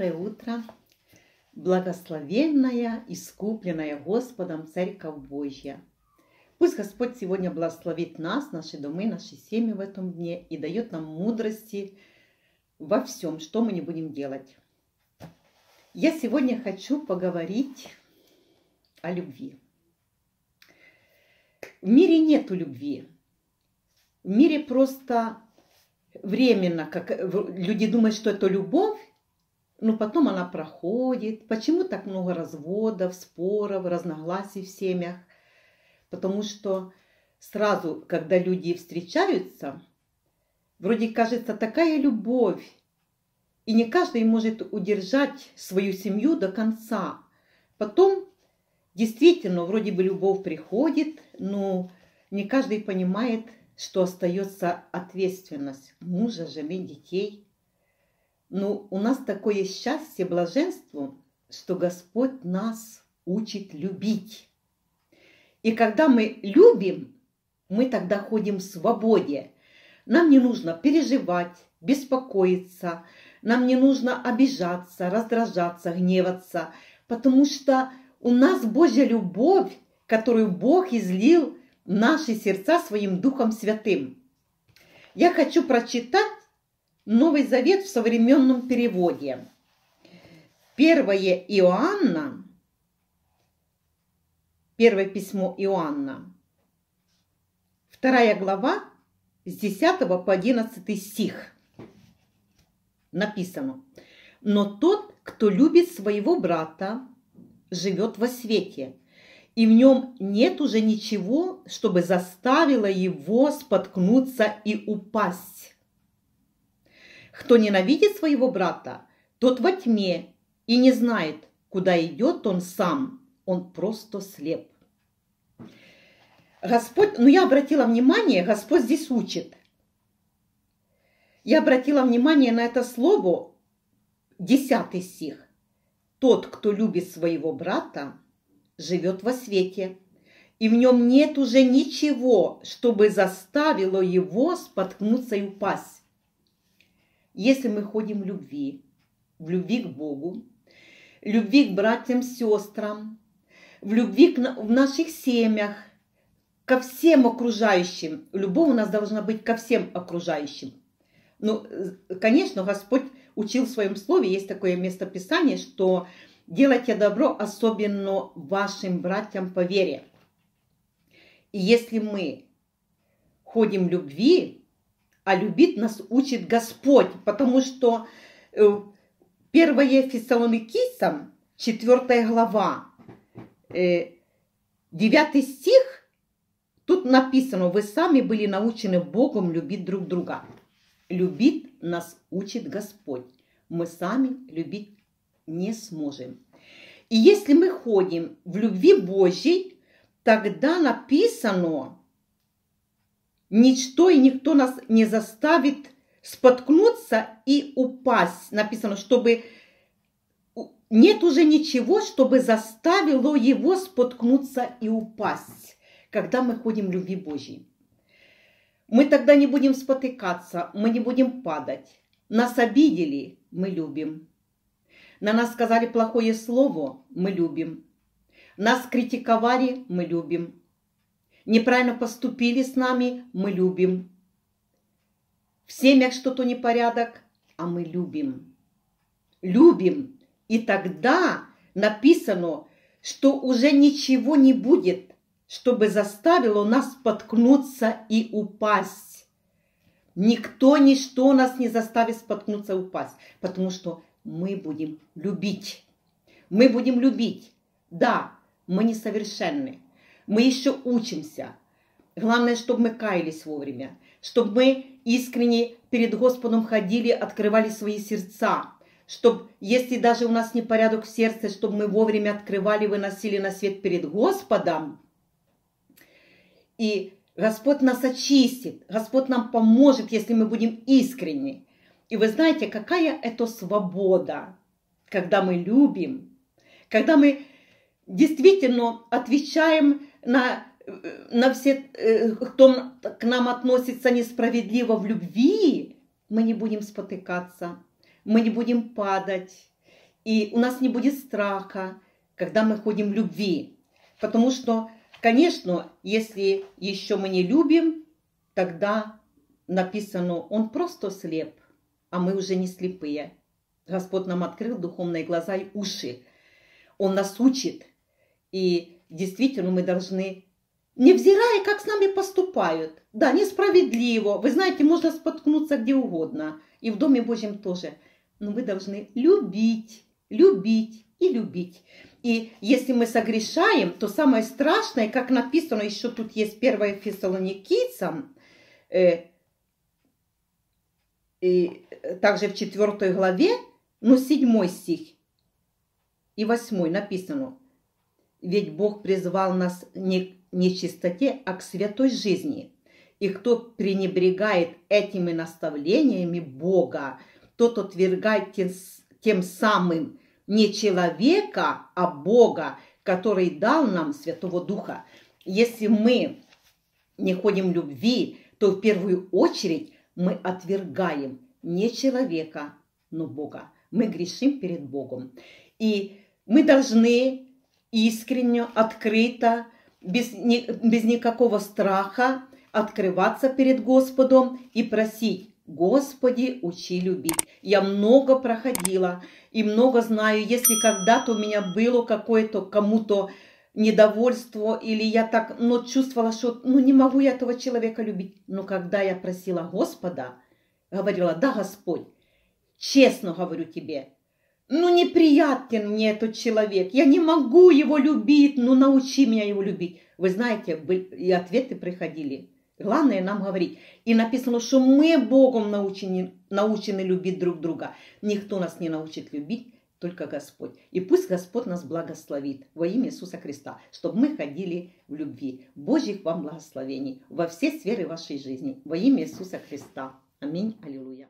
Доброе утро, благословенная, искупленная Господом Церковь Божья. Пусть Господь сегодня благословит нас, наши дома, наши семьи в этом дне и дает нам мудрости во всем, что мы не будем делать. Я сегодня хочу поговорить о любви. В мире нету любви. В мире просто временно, как люди думают, что это любовь, но потом она проходит. Почему так много разводов, споров, разногласий в семьях? Потому что сразу, когда люди встречаются, вроде кажется такая любовь, и не каждый может удержать свою семью до конца. Потом действительно вроде бы любовь приходит, но не каждый понимает, что остается ответственность мужа, жены, детей. Но у нас такое счастье, блаженство, что Господь нас учит любить. И когда мы любим, мы тогда ходим в свободе. Нам не нужно переживать, беспокоиться, нам не нужно обижаться, раздражаться, гневаться, потому что у нас Божья любовь, которую Бог излил в наши сердца своим Духом Святым. Я хочу прочитать Новый Завет в современном переводе. Первое Иоанна, первое письмо Иоанна, 2 глава, с 10 по 11 стих. Написано: «Но тот, кто любит своего брата, живет во свете, и в нем нет уже ничего, чтобы заставило его споткнуться и упасть. Кто ненавидит своего брата, тот во тьме и не знает, куда идет он сам. Он просто слеп». Господь, я обратила внимание, Господь здесь учит. Я обратила внимание на это слово, 10 стих. «Тот, кто любит своего брата, живет во свете, и в нем нет уже ничего, чтобы заставило его споткнуться и упасть». Если мы ходим в любви к Богу, в любви к братьям, сестрам, в любви в наших семьях, ко всем окружающим, любовь у нас должна быть ко всем окружающим. Ну, конечно, Господь учил в своем слове, есть такое местописание, что делайте добро, особенно вашим братьям по вере. И если мы ходим в любви, а любить нас учит Господь, потому что 1 Фессалоникийцам, 4 глава, 9 стих, тут написано: «Вы сами были научены Богом любить друг друга». Любить нас учит Господь. Мы сами любить не сможем. И если мы ходим в любви Божьей, тогда написано: «Ничто и никто нас не заставит споткнуться и упасть». Написано, чтобы нет уже ничего, чтобы заставило его споткнуться и упасть, когда мы ходим в любви Божьей. Мы тогда не будем спотыкаться, мы не будем падать. Нас обидели, мы любим. На нас сказали плохое слово, мы любим. Нас критиковали, мы любим. Неправильно поступили с нами, мы любим. В семьях что-то непорядок, а мы любим. Любим. И тогда написано, что уже ничего не будет, чтобы заставило нас споткнуться и упасть. Никто, ничто нас не заставит споткнуться и упасть, потому что мы будем любить. Мы будем любить. Да, мы несовершенны. Мы еще учимся. Главное, чтобы мы каялись вовремя, чтобы мы искренне перед Господом ходили, открывали свои сердца, чтобы, если даже у нас непорядок в сердце, чтобы мы вовремя открывали, выносили на свет перед Господом. И Господь нас очистит, Господь нам поможет, если мы будем искренни. И вы знаете, какая это свобода, когда мы любим, когда мы действительно отвечаем на все, кто к нам относится несправедливо в любви, мы не будем спотыкаться, мы не будем падать, и у нас не будет страха, когда мы ходим в любви. Потому что, конечно, если еще мы не любим, тогда написано, он просто слеп, а мы уже не слепые. Господь нам открыл духовные глаза и уши. Он нас учит. И действительно мы должны, невзирая, как с нами поступают, да, несправедливо. Вы знаете, можно споткнуться где угодно. И в Доме Божьем тоже. Но мы должны любить, любить и любить. И если мы согрешаем, то самое страшное, как написано, еще тут есть 1 Фессалоникийцам, и также в 4 главе, но 7 стих и 8 написано. Ведь Бог призвал нас не к чистоте, а к святой жизни. И кто пренебрегает этими наставлениями Бога, тот отвергает тем самым не человека, а Бога, который дал нам Святого Духа. Если мы не ходим в любви, то в первую очередь мы отвергаем не человека, но Бога. Мы грешим перед Богом. И мы должны искренне, открыто, без никакого страха открываться перед Господом и просить: «Господи, учи любить». Я много проходила и много знаю. Если когда-то у меня было какое-то кому-то недовольство, или я так чувствовала, что не могу я этого человека любить. Но когда я просила Господа, говорила: «Да, Господь, честно говорю тебе, неприятен мне этот человек, я не могу его любить, научи меня его любить». Вы знаете, и ответы приходили. Главное нам говорить. И написано, что мы Богом научены любить друг друга. Никто нас не научит любить, только Господь. И пусть Господь нас благословит во имя Иисуса Христа, чтобы мы ходили в любви. Божьих вам благословений во все сферы вашей жизни. Во имя Иисуса Христа. Аминь. Аллилуйя.